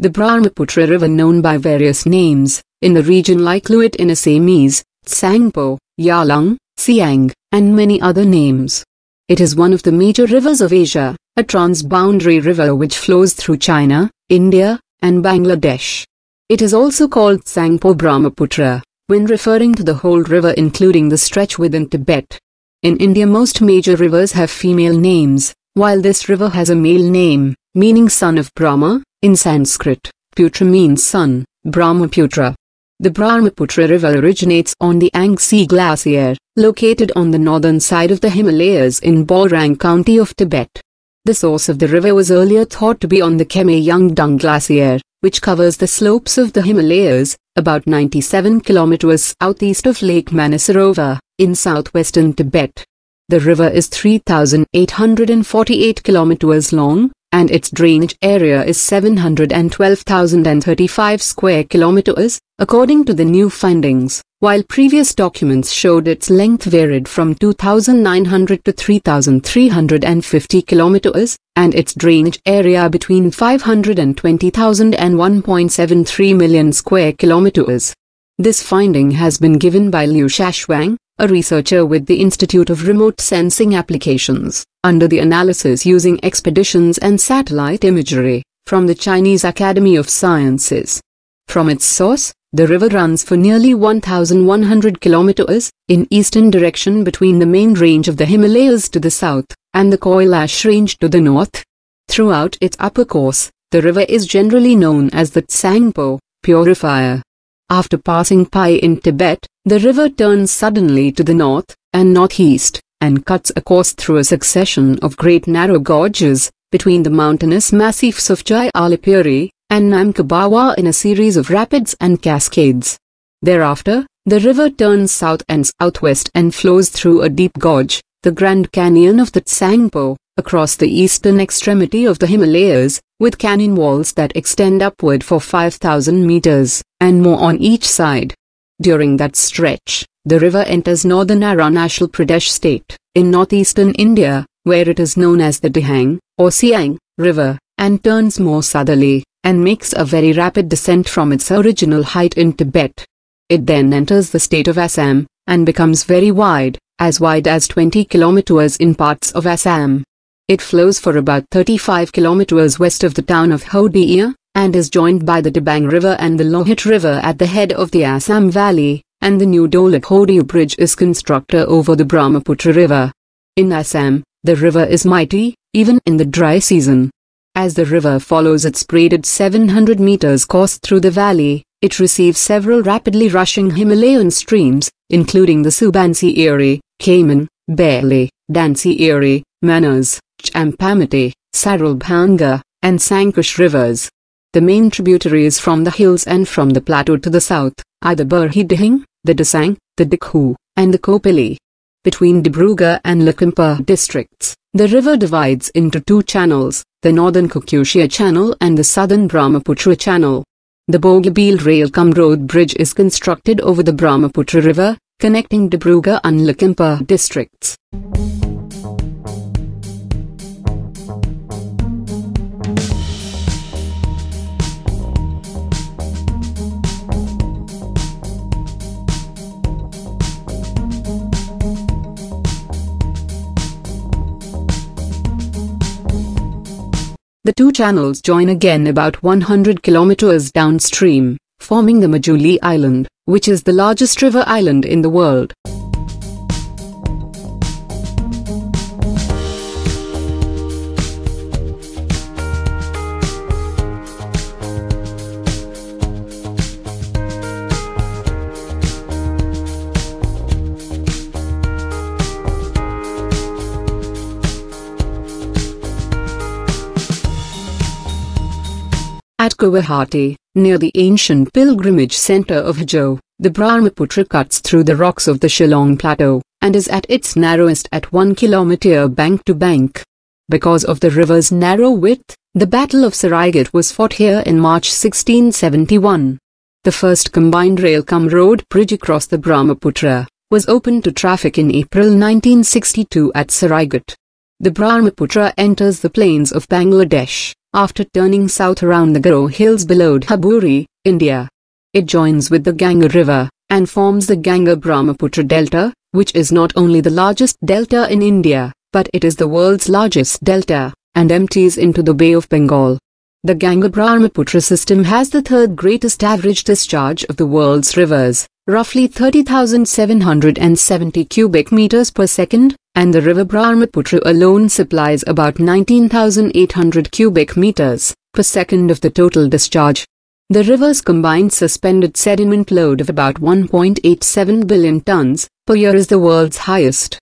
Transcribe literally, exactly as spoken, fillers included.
The Brahmaputra River, known by various names, in the region like Luit in Assamese, Tsangpo, Yarlung, Siang, and many other names. It is one of the major rivers of Asia, a transboundary river which flows through China, India, and Bangladesh. It is also called Tsangpo Brahmaputra, when referring to the whole river including the stretch within Tibet. In India, most major rivers have female names, while this river has a male name, meaning son of Brahma. In Sanskrit, Putra means sun, Brahmaputra. The Brahmaputra River originates on the Angsi Glacier, located on the northern side of the Himalayas in Burang County of Tibet. The source of the river was earlier thought to be on the Chemayungdung Glacier, which covers the slopes of the Himalayas, about ninety-seven kilometers southeast of Lake Manasarovar, in southwestern Tibet. The river is three thousand eight hundred forty-eight kilometers long, and its drainage area is seven hundred twelve thousand thirty-five square kilometers, according to the new findings, while previous documents showed its length varied from two thousand nine hundred to three thousand three hundred fifty kilometers, and its drainage area between five hundred twenty thousand and one point seven three million square kilometers. This finding has been given by Liu Shaochuang, a researcher with the Institute of Remote Sensing Applications, under the analysis using expeditions and satellite imagery, from the Chinese Academy of Sciences. From its source, the river runs for nearly one thousand one hundred kilometers, in eastern direction between the main range of the Himalayas to the south, and the Kailash Range to the north. Throughout its upper course, the river is generally known as the Tsangpo, purifier. After passing Pai in Tibet, the river turns suddenly to the north and northeast, and cuts a course through a succession of great narrow gorges, between the mountainous massifs of Chai Alipuri and Namkabawa in a series of rapids and cascades. Thereafter, the river turns south and southwest and flows through a deep gorge, the Grand Canyon of the Tsangpo, across the eastern extremity of the Himalayas, with canyon walls that extend upward for five thousand meters, and more on each side. During that stretch, the river enters northern Arunachal Pradesh state, in northeastern India, where it is known as the Dihang, or Siang, river, and turns more southerly, and makes a very rapid descent from its original height in Tibet. It then enters the state of Assam, and becomes very wide, as wide as twenty kilometers in parts of Assam. It flows for about thirty-five kilometers west of the town of Hodiya, and is joined by the Dibang River and the Lohit River at the head of the Assam Valley, and the new Dolakhodi Bridge is constructed over the Brahmaputra River. In Assam, the river is mighty, even in the dry season. As the river follows its braided seven hundred meters course through the valley, it receives several rapidly rushing Himalayan streams, including the Subansi Erie, Kaiman, Bailey, Danci Erie, Manas, Champamati, Saralbhanga, and Sankish rivers. The main tributaries from the hills and from the plateau to the south are the Burhi Dihang, the Disang, the Dikhu, and the Kopali. Between Dibrugarh and Lakhimpur districts, the river divides into two channels, the northern Kukushia Channel and the southern Brahmaputra Channel. The Bogabeel Railcom Road Bridge is constructed over the Brahmaputra River, connecting Dibrugarh and Lakhimpur districts. The two channels join again about one hundred kilometers downstream, forming the Majuli Island, which is the largest river island in the world. At Guwahati, near the ancient pilgrimage center of Hjo, the Brahmaputra cuts through the rocks of the Shillong Plateau, and is at its narrowest at one kilometer bank to bank. Because of the river's narrow width, the Battle of Saraigat was fought here in March sixteen seventy-one. The first combined railcom road bridge across the Brahmaputra was opened to traffic in April nineteen sixty-two at Saraigat. The Brahmaputra enters the plains of Bangladesh, after turning south around the Garo Hills below Dhaburi, India. It joins with the Ganga River, and forms the Ganga Brahmaputra Delta, which is not only the largest delta in India, but it is the world's largest delta, and empties into the Bay of Bengal. The Ganga Brahmaputra system has the third greatest average discharge of the world's rivers, roughly thirty thousand seven hundred seventy cubic meters per second, and the river Brahmaputra alone supplies about nineteen thousand eight hundred cubic meters per second of the total discharge. The river's combined suspended sediment load of about one point eight seven billion tons per year is the world's highest.